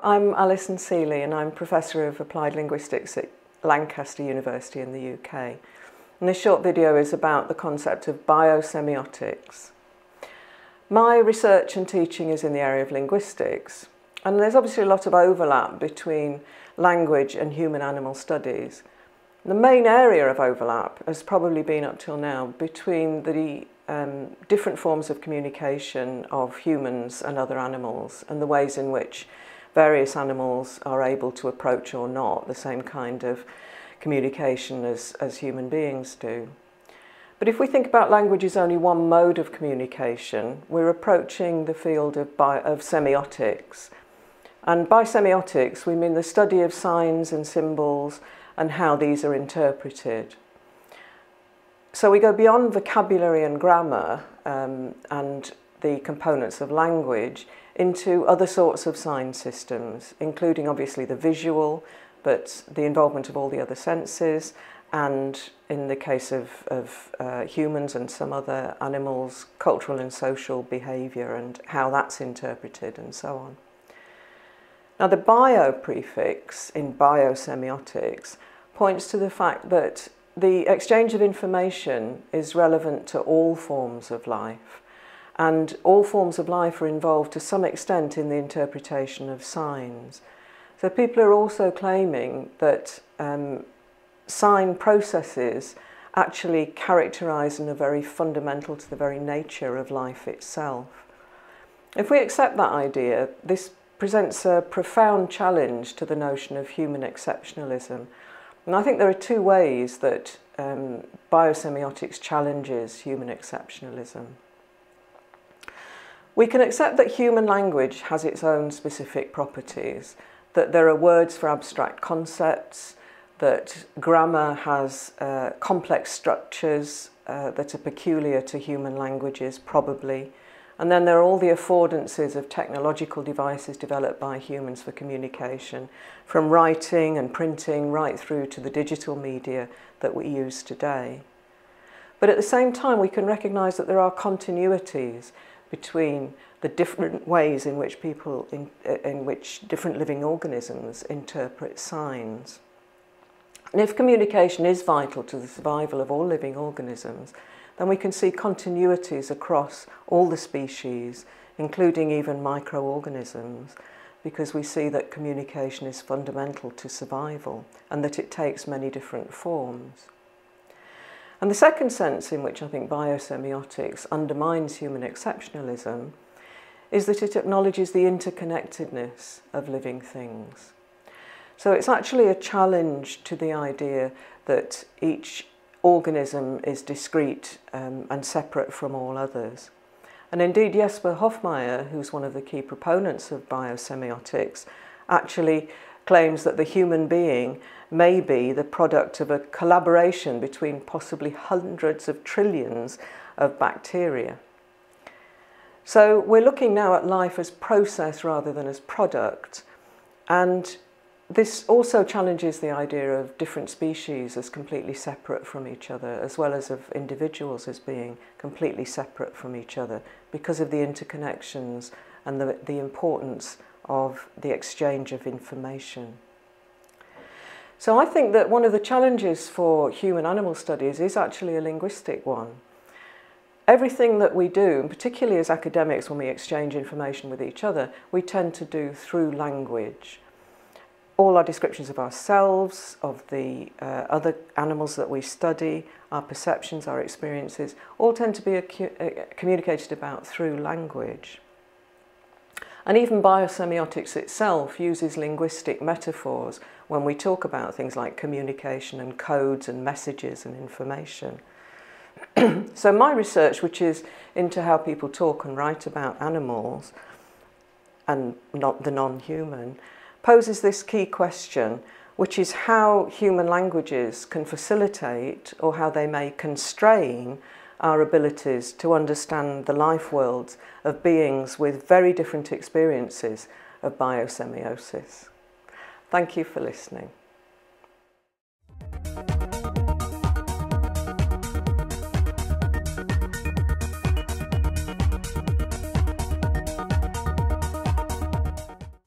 I'm Alison Sealey and I'm Professor of Applied Linguistics at Lancaster University in the UK. And this short video is about the concept of biosemiotics. My research and teaching is in the area of linguistics, and there's obviously a lot of overlap between language and human-animal studies. The main area of overlap has probably been up till now between the different forms of communication of humans and other animals, and the ways in which various animals are able to approach or not the same kind of communication as human beings do. But if we think about language as only one mode of communication, we're approaching the field of semiotics. And by semiotics, we mean the study of signs and symbols and how these are interpreted. So we go beyond vocabulary and grammar and the components of language into other sorts of sign systems, including obviously the visual, but the involvement of all the other senses, and in the case of humans and some other animals, cultural and social behaviour and how that's interpreted and so on. Now the bio prefix in biosemiotics points to the fact that the exchange of information is relevant to all forms of life. And all forms of life are involved to some extent in the interpretation of signs. So people are also claiming that sign processes actually characterise and are very fundamental to the very nature of life itself. If we accept that idea, this presents a profound challenge to the notion of human exceptionalism. And I think there are two ways that biosemiotics challenges human exceptionalism. We can accept that human language has its own specific properties, that there are words for abstract concepts, that grammar has complex structures that are peculiar to human languages, probably. And then there are all the affordances of technological devices developed by humans for communication, from writing and printing right through to the digital media that we use today. But at the same time, we can recognise that there are continuities between the different ways in which different living organisms interpret signs. And if communication is vital to the survival of all living organisms, then we can see continuities across all the species, including even microorganisms, because we see that communication is fundamental to survival and that it takes many different forms. And the second sense in which I think biosemiotics undermines human exceptionalism is that it acknowledges the interconnectedness of living things. So it's actually a challenge to the idea that each organism is discrete and separate from all others. And indeed, Jesper Hoffmeyer, who's one of the key proponents of biosemiotics, actually claims that the human being may be the product of a collaboration between possibly hundreds of trillions of bacteria. So we're looking now at life as process rather than as product, and this also challenges the idea of different species as completely separate from each other, as well as of individuals as being completely separate from each other, because of the interconnections and the importance of the exchange of information. So I think that one of the challenges for human-animal studies is actually a linguistic one. Everything that we do, and particularly as academics when we exchange information with each other, we tend to do through language. All our descriptions of ourselves, of the other animals that we study, our perceptions, our experiences, all tend to be communicated about through language. And even biosemiotics itself uses linguistic metaphors when we talk about things like communication and codes and messages and information. So my research, which is into how people talk and write about animals and not the non-human, poses this key question, which is how human languages can facilitate or how they may constrain our abilities to understand the life worlds of beings with very different experiences of biosemiosis. Thank you for listening.